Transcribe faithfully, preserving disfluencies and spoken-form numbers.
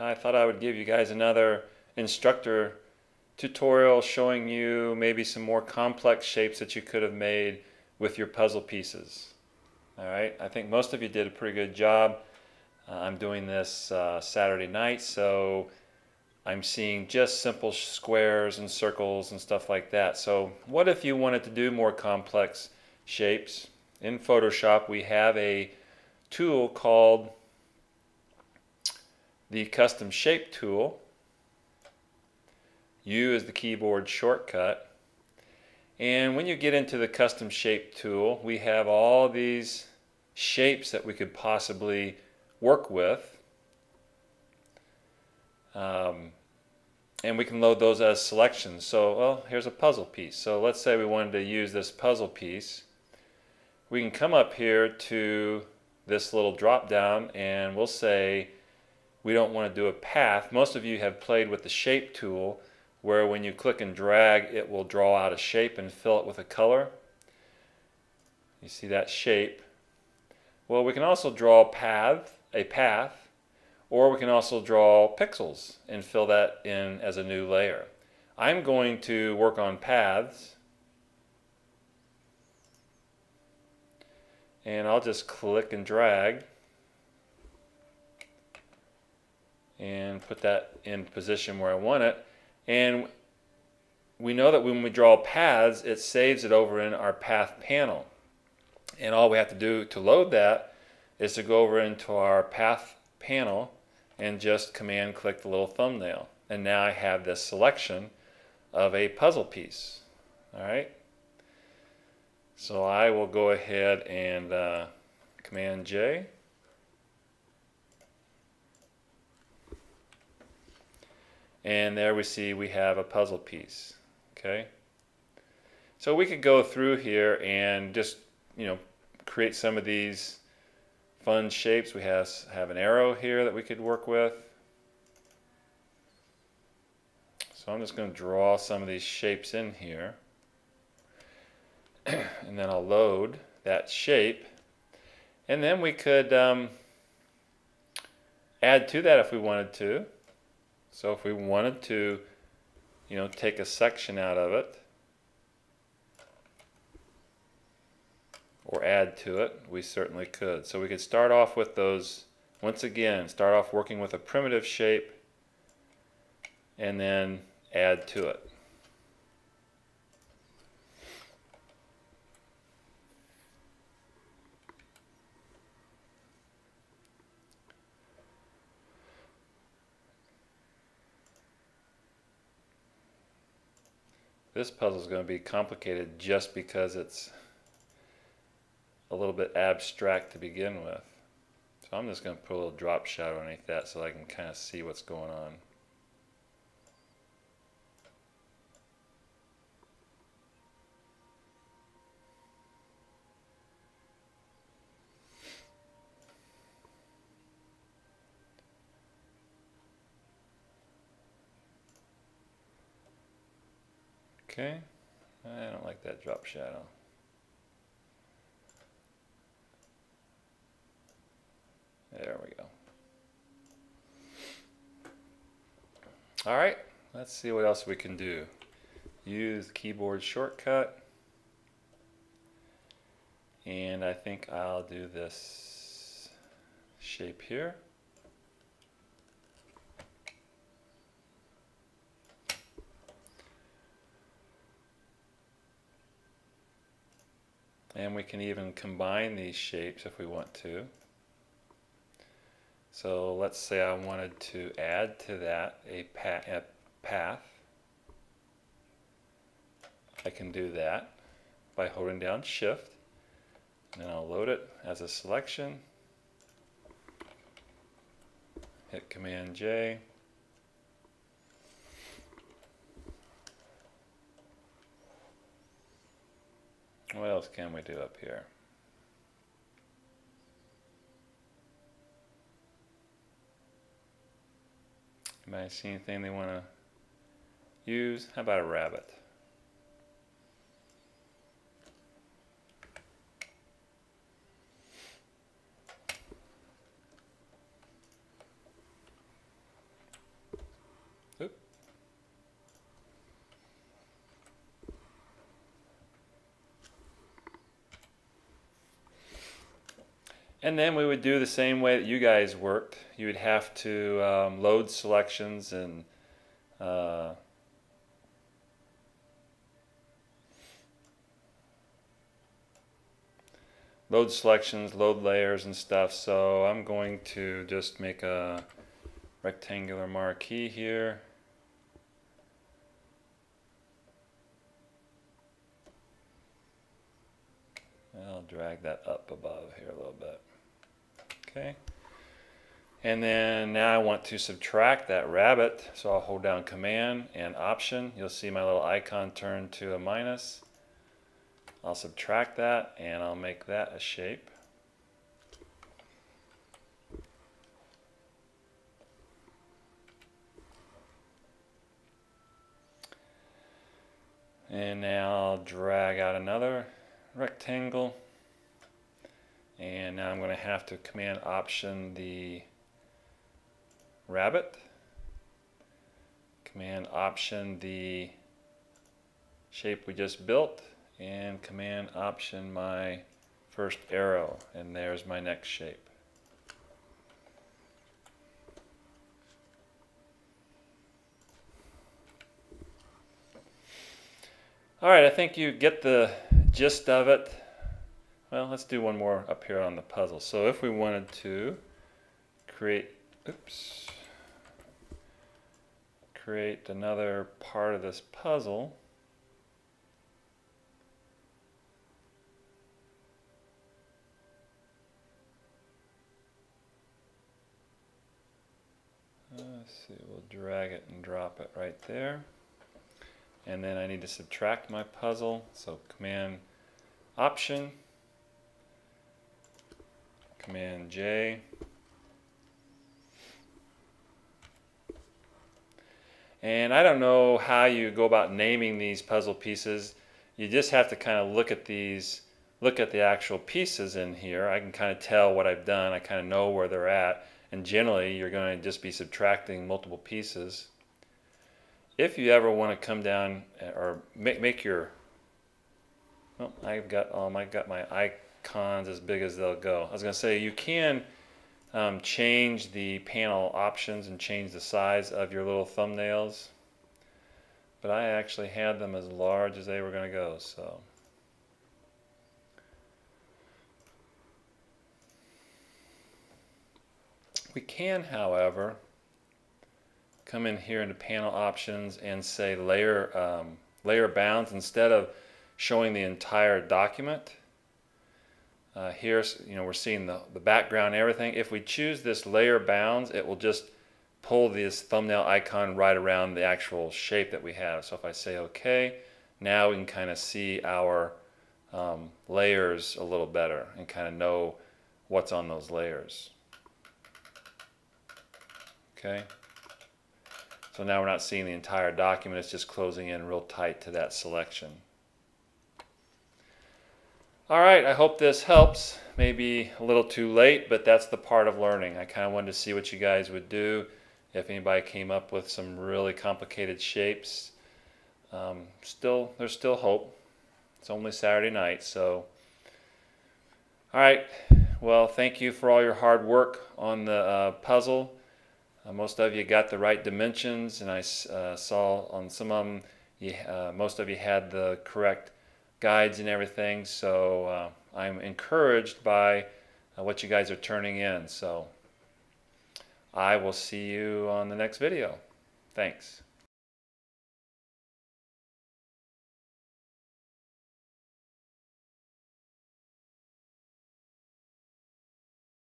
I thought I would give you guys another instructor tutorial showing you maybe some more complex shapes that you could have made with your puzzle pieces. Alright, I think most of you did a pretty good job. Uh, I'm doing this uh, Saturday night, so I'm seeing just simple squares and circles and stuff like that. So what if you wanted to do more complex shapes? In Photoshop we have a tool called the Custom Shape tool. U is the keyboard shortcut. And when you get into the Custom Shape tool, we have all these shapes that we could possibly work with. Um, and we can load those as selections. So, well, here's a puzzle piece. So let's say we wanted to use this puzzle piece. We can come up here to this little drop down and we'll say we don't want to do a path. Most of you have played with the shape tool where when you click and drag it will draw out a shape and fill it with a color. You see that shape? Well, we can also draw a path, a path. Or we can also draw pixels and fill that in as a new layer. I'm going to work on paths, and I'll just click and drag and put that in position where I want it. And we know that when we draw paths, it saves it over in our path panel. And all we have to do to load that is to go over into our path panel and just command click the little thumbnail, and now I have this selection of a puzzle piece. Alright, so I will go ahead and uh, command J, and there we see we have a puzzle piece. Okay, so we could go through here and just, you know, create some of these fun shapes. We have, have an arrow here that we could work with. So I'm just going to draw some of these shapes in here and then I'll load that shape, and then we could um, add to that if we wanted to. So if we wanted to, you know, take a section out of it or add to it, we certainly could. So we could start off with those, once again, start off working with a primitive shape and then add to it. This puzzle is going to be complicated just because it's a little bit abstract to begin with. So I'm just going to put a little drop shadow underneath that so I can kind of see what's going on. Okay, I don't like that drop shadow. There we go. Alright, let's see what else we can do. Use the keyboard shortcut. And I think I'll do this shape here. And we can even combine these shapes if we want to. So let's say I wanted to add to that a, pa a path. I can do that by holding down Shift, and then I'll load it as a selection. Hit Command J. What else can we do up here? Anybody see anything they want to use? How about a rabbit? And then we would do the same way that you guys worked. You would have to um, load selections and uh, load selections, load layers and stuff. So I'm going to just make a rectangular marquee here. I'll drag that up above here a little bit. Okay. And then now I want to subtract that rabbit. So I'll hold down Command and Option. You'll see my little icon turn to a minus. I'll subtract that and I'll make that a shape. And now I'll drag out another rectangle, and now I'm going to have to Command Option the rabbit, Command Option the shape we just built, and Command Option my first arrow, and there's my next shape. Alright, I think you get the gist of it. Well, let's do one more up here on the puzzle. So if we wanted to create, oops, create another part of this puzzle, let's see, we'll drag it and drop it right there. And then I need to subtract my puzzle, so Command Option, Command J. And I don't know how you go about naming these puzzle pieces. You just have to kind of look at these, look at the actual pieces in here. I can kind of tell what I've done. I kind of know where they're at. And generally, you're going to just be subtracting multiple pieces. If you ever want to come down or make, make your, well, I've got all my, got my icons as big as they'll go. I was going to say you can um, change the panel options and change the size of your little thumbnails, but I actually had them as large as they were going to go. So. We can, however, come in here into panel options and say layer um, layer bounds instead of showing the entire document. Uh, here's, you know, we're seeing the, the background and everything. If we choose this layer bounds, it will just pull this thumbnail icon right around the actual shape that we have. So if I say OK, now we can kind of see our um, layers a little better and kind of know what's on those layers. Okay. So now we're not seeing the entire document, it's just closing in real tight to that selection. Alright, I hope this helps. Maybe a little too late, but that's the part of learning. I kind of wanted to see what you guys would do if anybody came up with some really complicated shapes. Um, still, there's still hope. It's only Saturday night, so. Alright, well, thank you for all your hard work on the uh, puzzle. Most of you got the right dimensions, and I uh, saw on some of them, you, uh, most of you had the correct guides and everything, so uh, I'm encouraged by uh, what you guys are turning in. So I will see you on the next video. Thanks.